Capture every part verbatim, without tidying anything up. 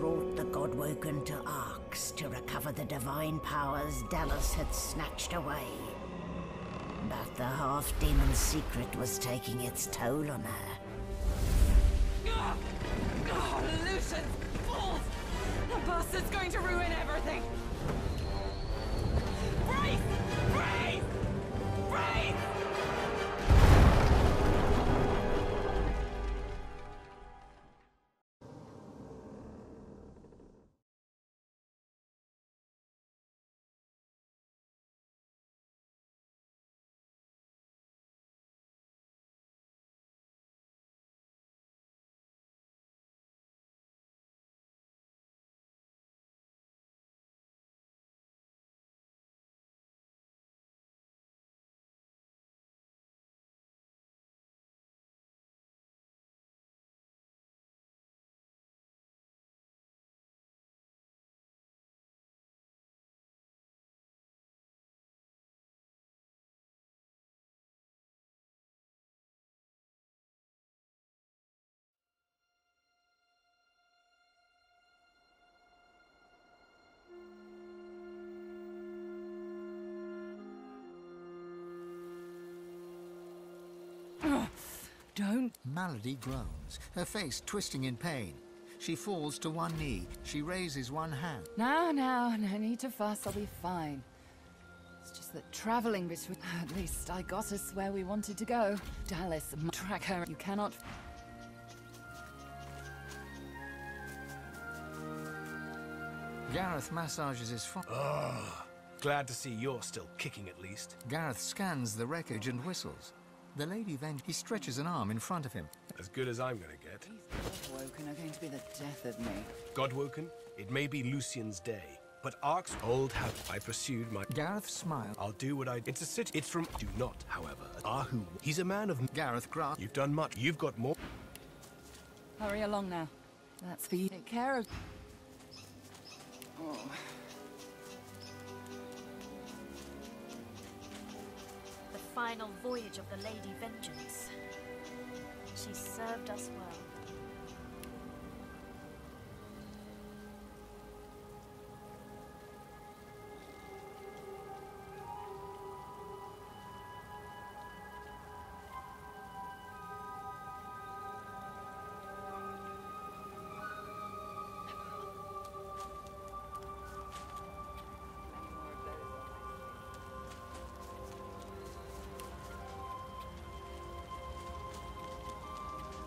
brought the Godwoken to Arx to recover the divine powers Dallis had snatched away. But the half-demon's secret was taking its toll on her. God, God, Lucian! Fools! The bastard's going to ruin everything! Brace! Brace! Brace! Don't... Malady groans, her face twisting in pain. She falls to one knee. She raises one hand. Now, now, no need to fuss. I'll be fine. It's just that travelling between... At least I got us where we wanted to go. Dallis, track her. You cannot... Gareth massages his foot. Ah, glad to see you're still kicking at least. Gareth scans the wreckage and whistles. The Lady Vengeance. He stretches an arm in front of him. As good as I'm gonna get. These Godwoken are going to be the death of me. Godwoken? It may be Lucian's day, but Ark's old habit. I pursued my... Gareth smiled. I'll do what I... It's a city. It's from... Do not, however. Ahu. He's a man of... Gareth Grass. You've done much. You've got more... Hurry along now. That's for you. Take care of... Oh... Final voyage of the Lady Vengeance. She served us well.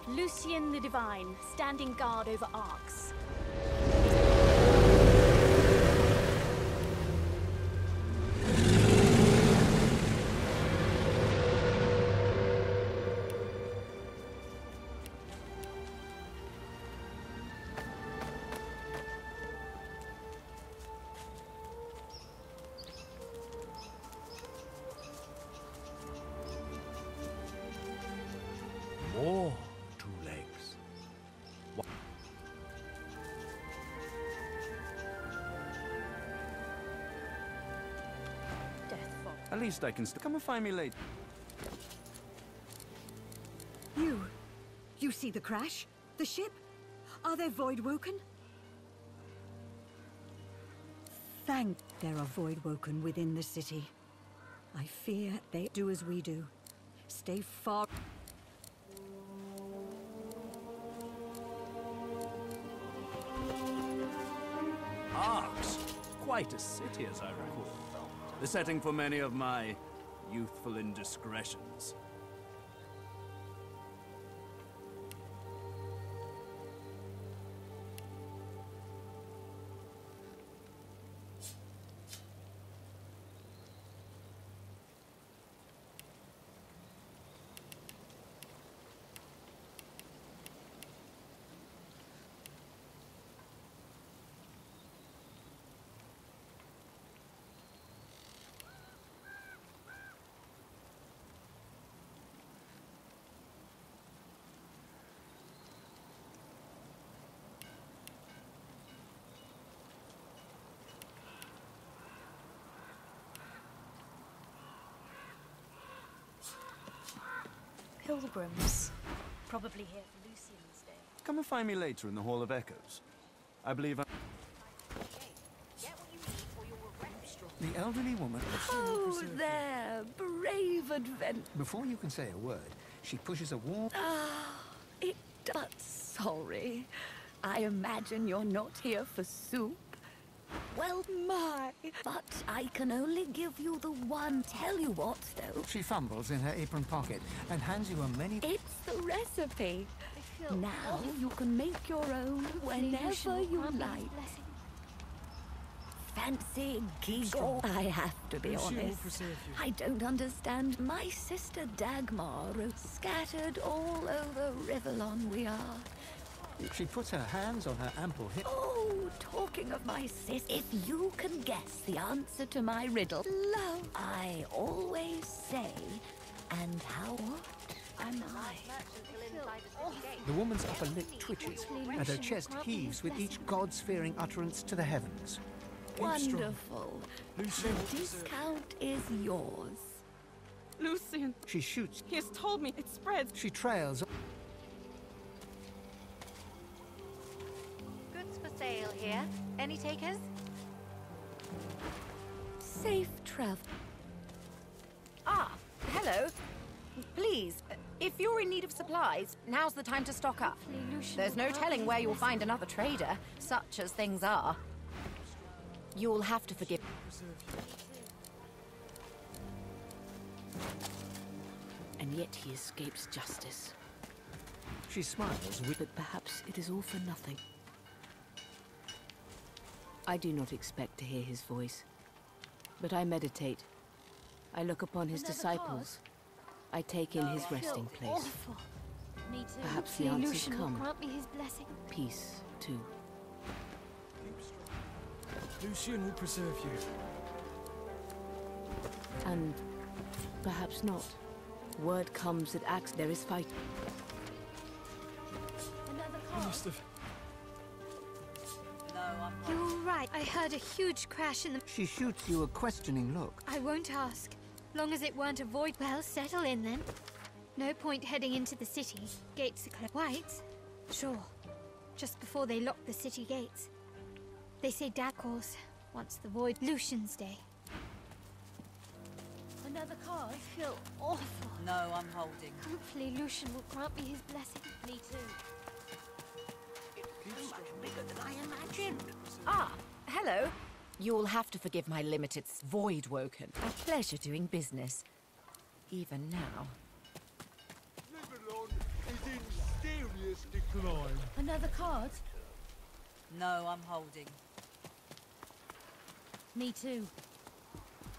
Lucian the Divine, standing guard over Arx. At least I can still come and find me later. You... You see the crash? The ship? Are there Voidwoken? Thank... There are Voidwoken within the city. I fear they do as we do. Stay far... Arx! Quite a city as I recall. The setting for many of my youthful indiscretions. Pilgrims. Probably here for Lucian's day. Come and find me later in the Hall of Echoes. I believe I... The elderly woman... Oh, there! Brave adventure! Before you can say a word, she pushes a warm... Ah, it does. Sorry. I imagine you're not here for soup. Well, my... But I can only give you the one. Tell you what, though. She fumbles in her apron pocket and hands you a many... It's the recipe. Now you can make your own whenever you like. Fancy giggle. I have to be honest. I don't understand. My sister Dagmar wrote, scattered all over Rivellon we are. She puts her hands on her ample hip. Oh, talking of my sis, if you can guess the answer to my riddle, love, I always say, and how what am I? The woman's upper lip twitches, and her chest heaves with each god-fearing utterance to the heavens. Wonderful. Lucian. The discount is yours. Lucian. She shoots. He has told me it spreads. She trails. Sale here. Any takers? Safe travel. Ah, hello. Please, if you're in need of supplies, now's the time to stock up. There's no telling where you'll find another trader, such as things are. You'll have to forgive. And yet he escapes justice. She smiles with it. Perhaps it is all for nothing. I do not expect to hear his voice, but I meditate. I look upon his disciples. I take in his resting place. Perhaps the answers come. Peace, too. Lucian will preserve you. And perhaps not. Word comes that Arx, there is fight. Another You're right. I heard a huge crash in the... She shoots you a questioning look. I won't ask. Long as it weren't a void... Well, settle in then. No point heading into the city. Gates are closed. Whites? Sure. Just before they lock the city gates. They say Dakos wants the void... Lucian's day. Another card? I feel awful. No, I'm holding. Hopefully Lucian will grant me his blessing. Me too. Bigger than I imagined. Ah, hello. You'll have to forgive my limited... Voidwoken. A pleasure doing business. Even now. Rivellon is in serious decline. Another card? No, I'm holding. Me too.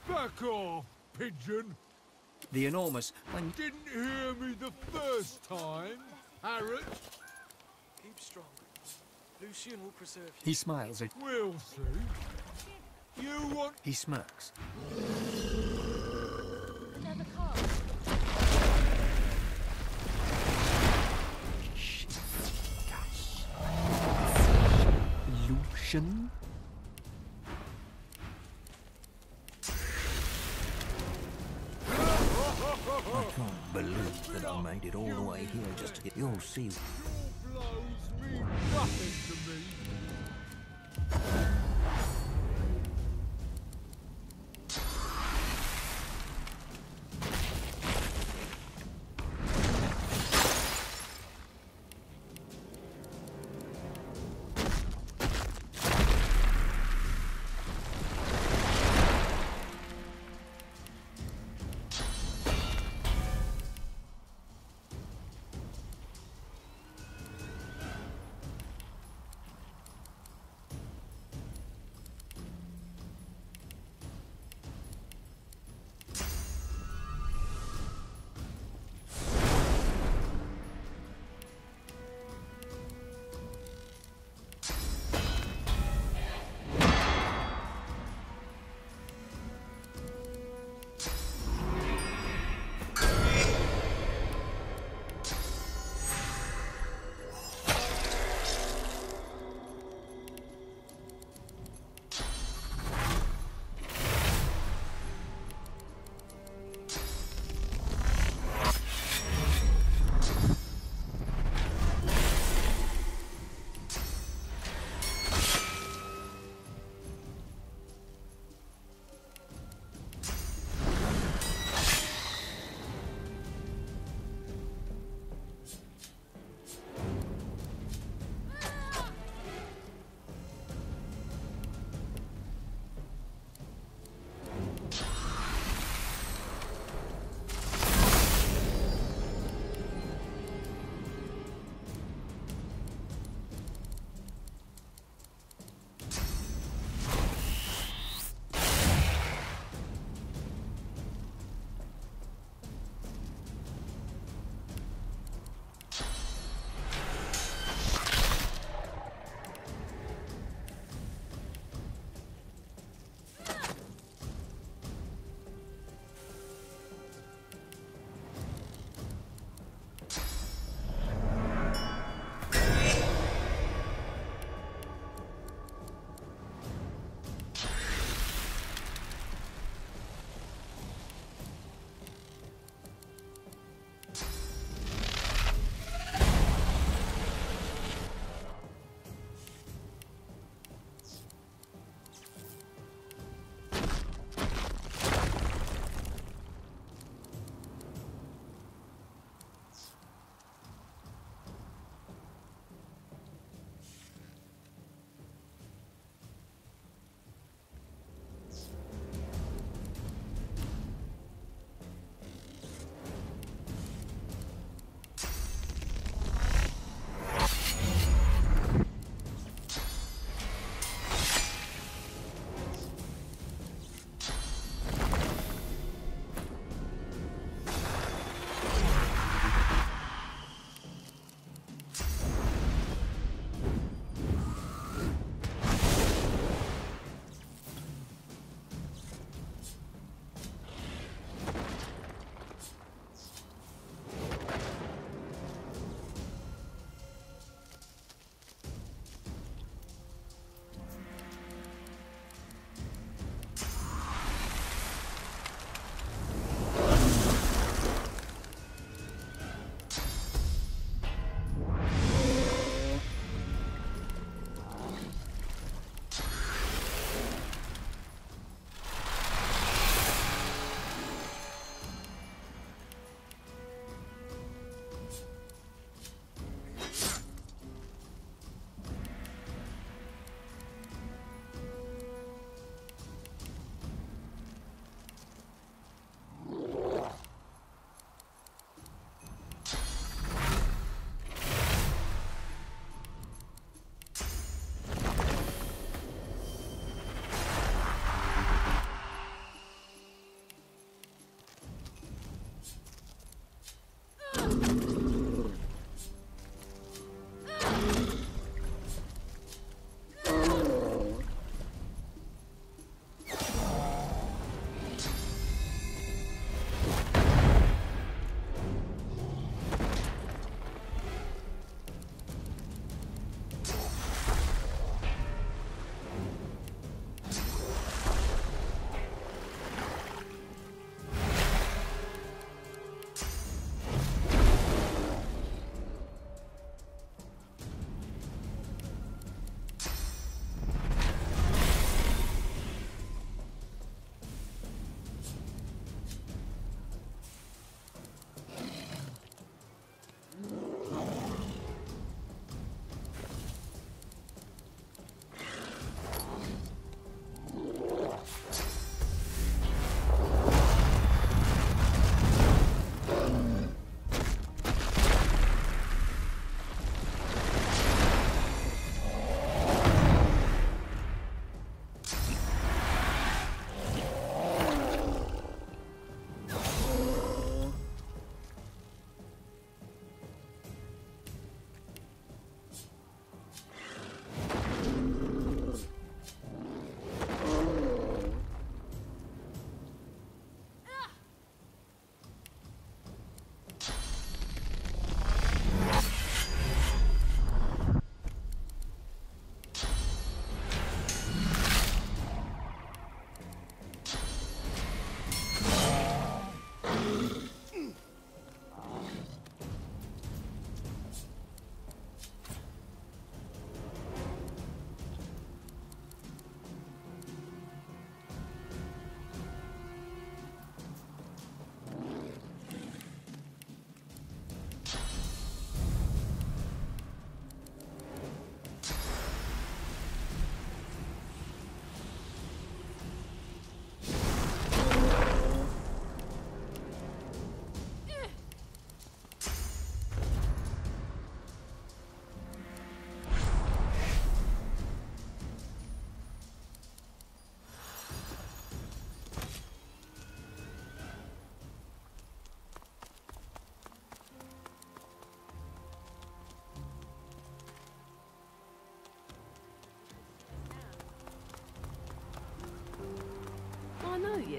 Back off, pigeon. The enormous... When... Didn't hear me the first time, Harriet. Keep strong. Lucian will preserve you. He smiles at Will see. You want... He smirks. Another card. Lucian? I can't believe that I made it all the way here just to get... You'll see... Nothing to me.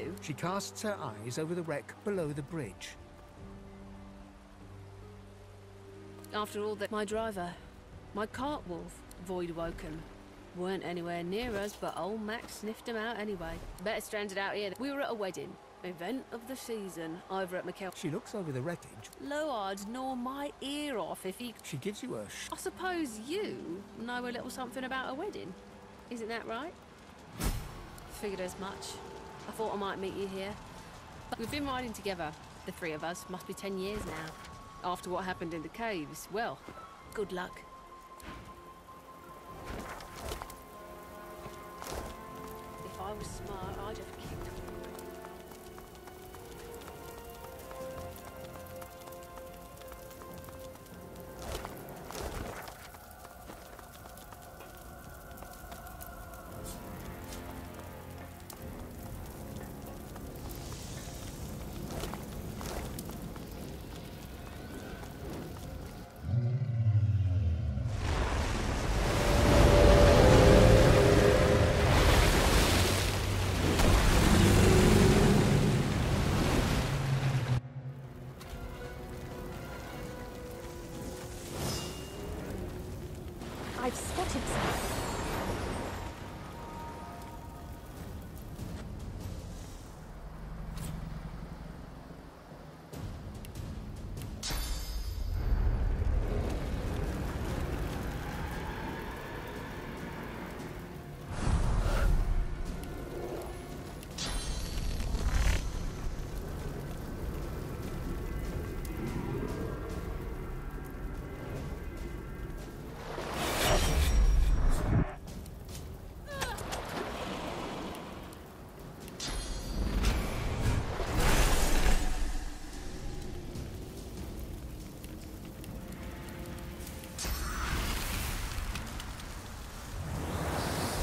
do? She casts her eyes over the wreck below the bridge. After all that, my driver, my cart wolf, Voidwoken, weren't anywhere near us, but old Max sniffed him out anyway. Better stranded out here. We were at a wedding. Event of the season, over at Mikkel. She looks over the wreckage. Loward gnaw my ear off if he... She gives you a sh... I suppose you know a little something about a wedding. Isn't that right? Figured as much. I thought I might meet you here. But we've been riding together, the three of us. Must be ten years now. After what happened in the caves, well, good luck. If I was smart, I'd have kicked her.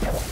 Come on.